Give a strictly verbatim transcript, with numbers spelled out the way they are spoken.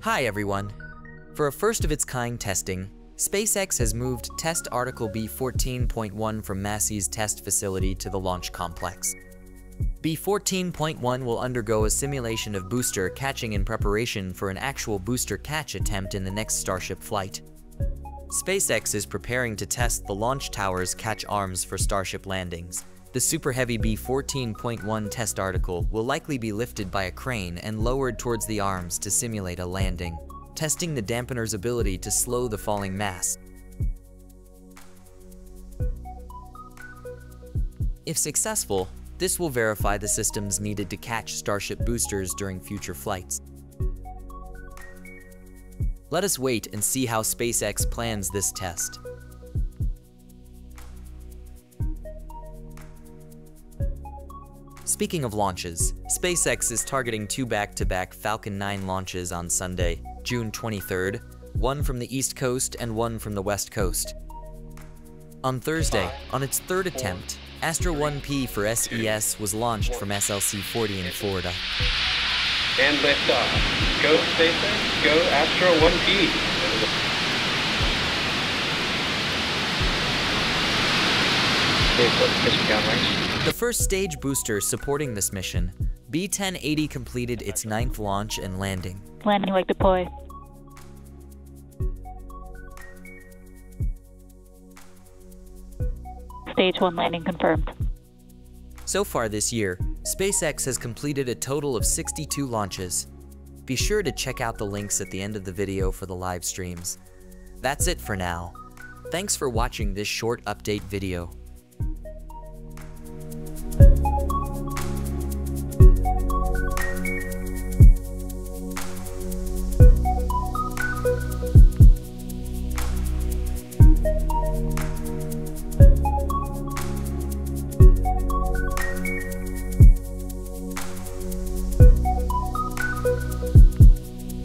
Hi everyone! For a first-of-its-kind testing, SpaceX has moved Test Article B fourteen point one from Massey's test facility to the launch complex. B fourteen point one will undergo a simulation of booster catching in preparation for an actual booster catch attempt in the next Starship flight. SpaceX is preparing to test the launch tower's catch arms for Starship landings. The Super Heavy B fourteen point one test article will likely be lifted by a crane and lowered towards the arms to simulate a landing, testing the dampener's ability to slow the falling mass. If successful, this will verify the systems needed to catch Starship boosters during future flights. Let us wait and see how SpaceX plans this test. Speaking of launches, SpaceX is targeting two back-to-back Falcon nine launches on Sunday, June twenty-third, one from the East Coast and one from the West Coast. On Thursday, on its third attempt, Astra one P for S E S was launched from S L C forty in Florida. And liftoff. Go SpaceX, go Astra one P. The first stage booster supporting this mission, B ten eighty, completed its ninth launch and landing. Landing like deploy. Stage one landing confirmed. So far this year, SpaceX has completed a total of sixty-two launches. Be sure to check out the links at the end of the video for the live streams. That's it for now. Thanks for watching this short update video.